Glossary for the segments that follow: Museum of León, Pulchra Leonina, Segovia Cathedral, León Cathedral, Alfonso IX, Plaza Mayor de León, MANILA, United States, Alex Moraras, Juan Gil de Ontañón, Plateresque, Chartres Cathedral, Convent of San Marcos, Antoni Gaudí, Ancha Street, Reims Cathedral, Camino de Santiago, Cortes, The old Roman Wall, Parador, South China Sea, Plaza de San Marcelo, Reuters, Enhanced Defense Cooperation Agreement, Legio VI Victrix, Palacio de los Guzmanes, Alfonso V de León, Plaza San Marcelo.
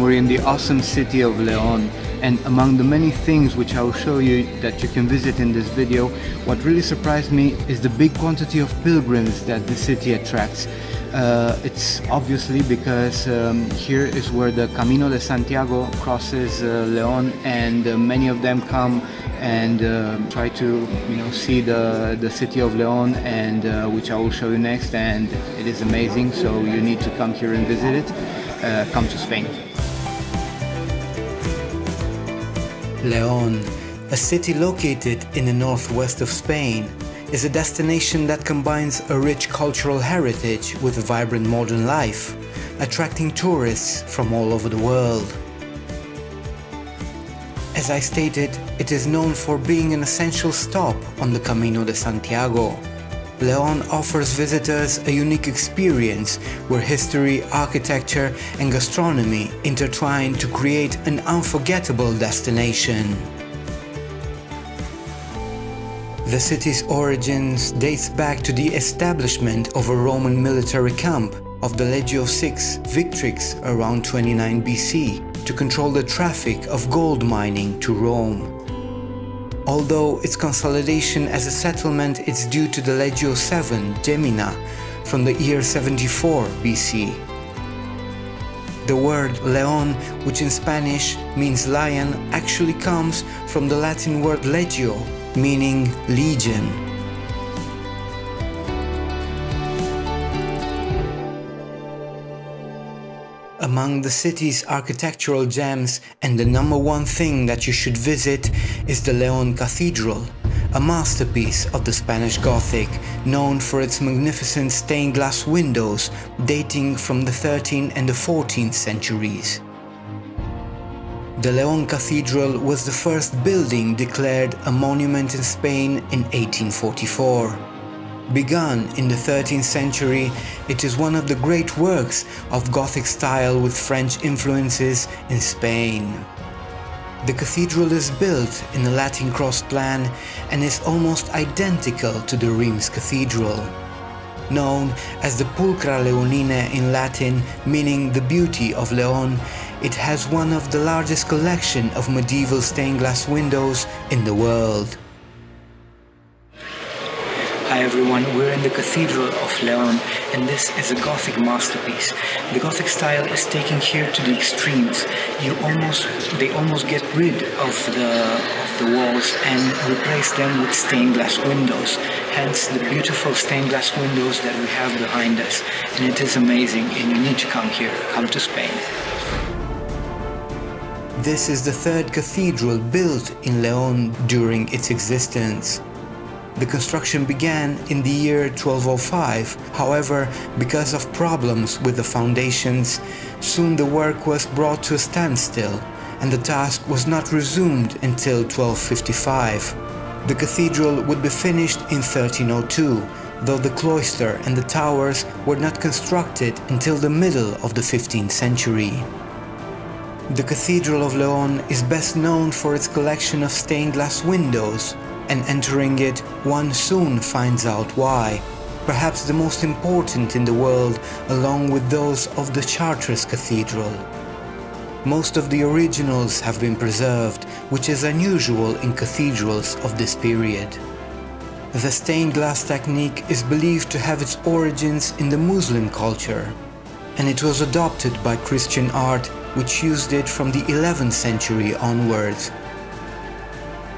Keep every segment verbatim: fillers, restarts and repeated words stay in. We're in the awesome city of León, and among the many things which I will show you that you can visit in this video, what really surprised me is the big quantity of pilgrims that the city attracts. Uh, it's obviously because um, here is where the Camino de Santiago crosses uh, León, and uh, many of them come and uh, try to, you know, see the, the city of León, and uh, which I will show you next, and it is amazing, so you need to come here and visit it. Uh, come to Spain. León, a city located in the northwest of Spain, is a destination that combines a rich cultural heritage with a vibrant modern life, attracting tourists from all over the world. As I stated, it is known for being an essential stop on the Camino de Santiago. León offers visitors a unique experience where history, architecture and gastronomy intertwine to create an unforgettable destination. The city's origins dates back to the establishment of a Roman military camp of the Legio six Victrix around twenty-nine B C to control the traffic of gold mining to Rome. Although its consolidation as a settlement is due to the Legio seven Gemina from the year seventy-four B C. The word León, which in Spanish means lion, actually comes from the Latin word legio, meaning legion. Among the city's architectural gems, and the number one thing that you should visit, is the León Cathedral, a masterpiece of the Spanish Gothic, known for its magnificent stained glass windows dating from the thirteenth and the fourteenth centuries. The León Cathedral was the first building declared a monument in Spain in eighteen forty-four. Begun in the thirteenth century, it is one of the great works of Gothic style with French influences in Spain. The cathedral is built in a Latin cross plan and is almost identical to the Reims Cathedral, known as the Pulchra Leonina in Latin, meaning the beauty of León. It has one of the largest collection of medieval stained glass windows in the world. Hi everyone, we're in the Cathedral of León, and this is a Gothic masterpiece. The Gothic style is taken here to the extremes. You almost, they almost get rid of the, of the walls and replace them with stained glass windows. Hence the beautiful stained glass windows that we have behind us. And it is amazing, and you need to come here, come to Spain. This is the third cathedral built in León during its existence. The construction began in the year twelve oh five, however, because of problems with the foundations, soon the work was brought to a standstill, and the task was not resumed until twelve fifty-five. The cathedral would be finished in thirteen oh two, though the cloister and the towers were not constructed until the middle of the fifteenth century. The Cathedral of León is best known for its collection of stained glass windows, and entering it, one soon finds out why. Perhaps the most important in the world, along with those of the Chartres Cathedral. Most of the originals have been preserved, which is unusual in cathedrals of this period. The stained glass technique is believed to have its origins in the Muslim culture, and it was adopted by Christian art, which used it from the eleventh century onwards.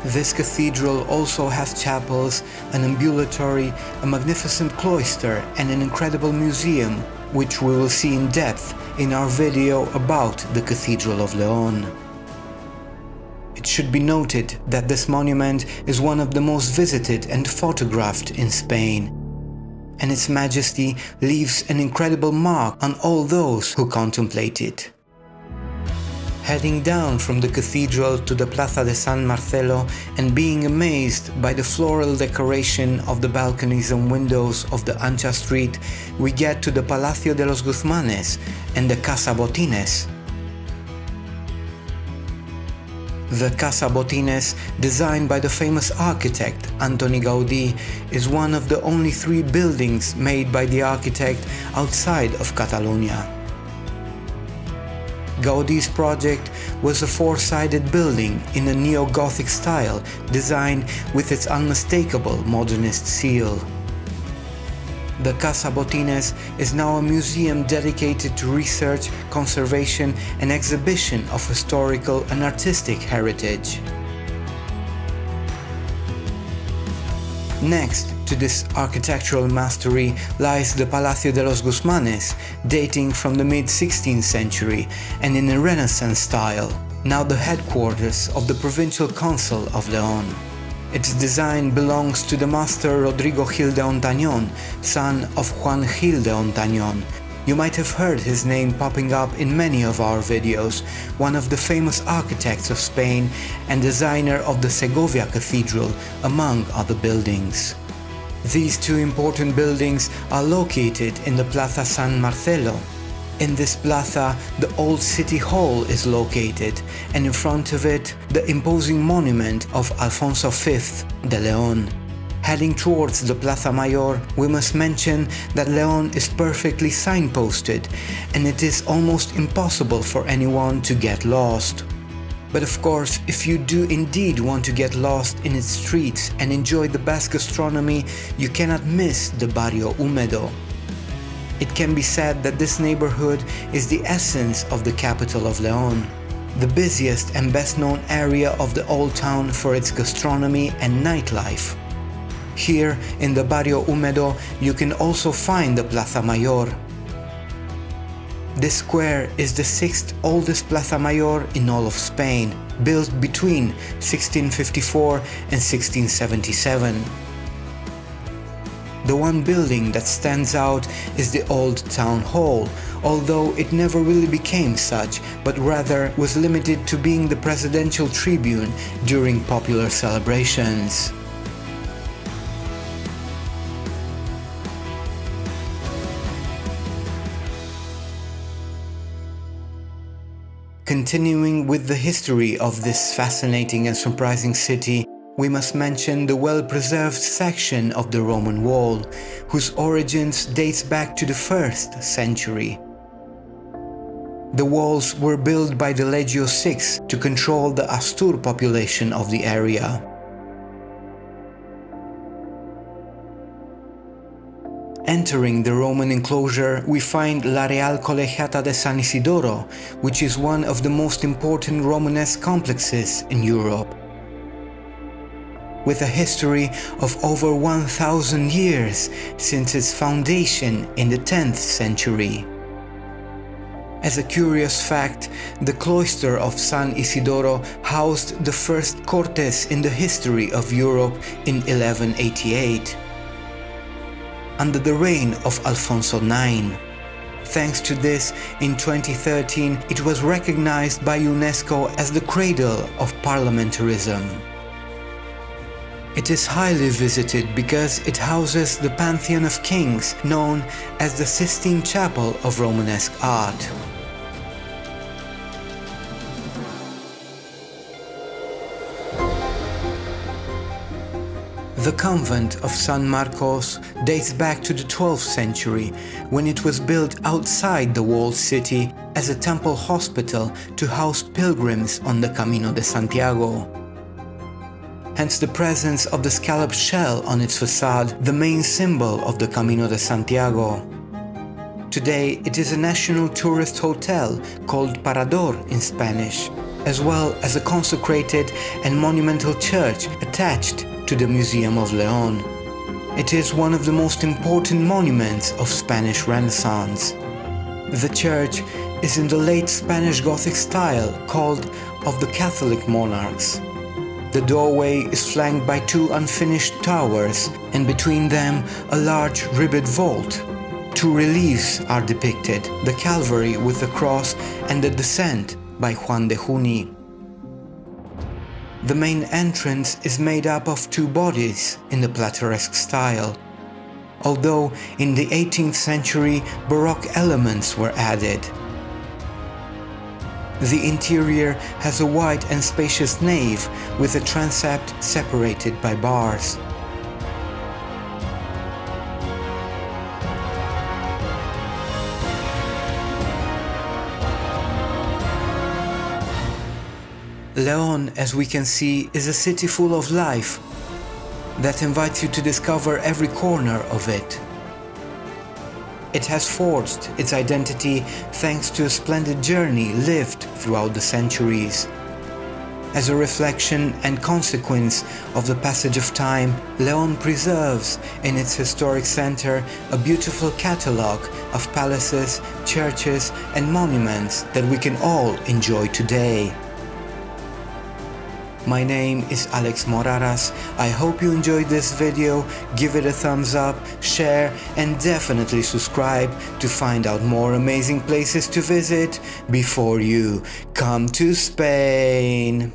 This cathedral also has chapels, an ambulatory, a magnificent cloister and an incredible museum, which we will see in depth in our video about the Cathedral of León. It should be noted that this monument is one of the most visited and photographed in Spain, and its majesty leaves an incredible mark on all those who contemplate it. Heading down from the cathedral to the Plaza de San Marcelo and being amazed by the floral decoration of the balconies and windows of the Ancha Street, we get to the Palacio de los Guzmanes and the Casa Botines. The Casa Botines, designed by the famous architect Antoni Gaudí, is one of the only three buildings made by the architect outside of Catalonia. Gaudí's project was a four-sided building in a neo-Gothic style, designed with its unmistakable modernist seal. The Casa Botines is now a museum dedicated to research, conservation and exhibition of historical and artistic heritage. Next to this architectural mastery lies the Palacio de los Guzmanes, dating from the mid sixteenth century and in a Renaissance style, now the headquarters of the provincial council of León. Its design belongs to the master Rodrigo Gil de Ontañón, son of Juan Gil de Ontañón. You might have heard his name popping up in many of our videos, one of the famous architects of Spain and designer of the Segovia Cathedral, among other buildings. These two important buildings are located in the Plaza San Marcelo. In this plaza, the old city hall is located, and in front of it, the imposing monument of Alfonso the Fifth de León. Heading towards the Plaza Mayor, we must mention that León is perfectly signposted, and it is almost impossible for anyone to get lost. But of course, if you do indeed want to get lost in its streets and enjoy the best gastronomy, you cannot miss the Barrio Húmedo. It can be said that this neighborhood is the essence of the capital of León, the busiest and best known area of the old town for its gastronomy and nightlife. Here, in the Barrio Húmedo, you can also find the Plaza Mayor. This square is the sixth oldest Plaza Mayor in all of Spain, built between sixteen fifty-four and sixteen seventy-seven. The one building that stands out is the old town hall, although it never really became such, but rather was limited to being the presidential tribune during popular celebrations. Continuing with the history of this fascinating and surprising city, we must mention the well-preserved section of the Roman wall, whose origins dates back to the first century. The walls were built by the Legio the Sixth to control the Astur population of the area. Entering the Roman enclosure, we find La Real Colegiata de San Isidoro, which is one of the most important Romanesque complexes in Europe. With a history of over one thousand years since its foundation in the tenth century. As a curious fact, the cloister of San Isidoro housed the first Cortes in the history of Europe in eleven eighty-eight, under the reign of Alfonso the Ninth. Thanks to this, in twenty thirteen it was recognized by UNESCO as the cradle of parliamentarism. It is highly visited because it houses the Pantheon of Kings, known as the Sistine Chapel of Romanesque art. The Convent of San Marcos dates back to the twelfth century, when it was built outside the walled city as a temple hospital to house pilgrims on the Camino de Santiago. Hence the presence of the scallop shell on its facade, the main symbol of the Camino de Santiago. Today it is a national tourist hotel called Parador in Spanish, as well as a consecrated and monumental church attached to the Museum of León. It is one of the most important monuments of Spanish Renaissance. The church is in the late Spanish Gothic style called of the Catholic monarchs. The doorway is flanked by two unfinished towers, and between them a large ribbed vault. Two reliefs are depicted, the Calvary with the cross and the Descent by Juan de Juni. The main entrance is made up of two bodies in the Plateresque style, although in the eighteenth century Baroque elements were added. The interior has a wide and spacious nave, with a transept separated by bars. León, as we can see, is a city full of life that invites you to discover every corner of it. It has forged its identity thanks to a splendid journey lived throughout the centuries. As a reflection and consequence of the passage of time, León preserves in its historic center a beautiful catalogue of palaces, churches and monuments that we can all enjoy today. My name is Alex Moraras. I hope you enjoyed this video. Give it a thumbs up, share and definitely subscribe to find out more amazing places to visit before you come to Spain.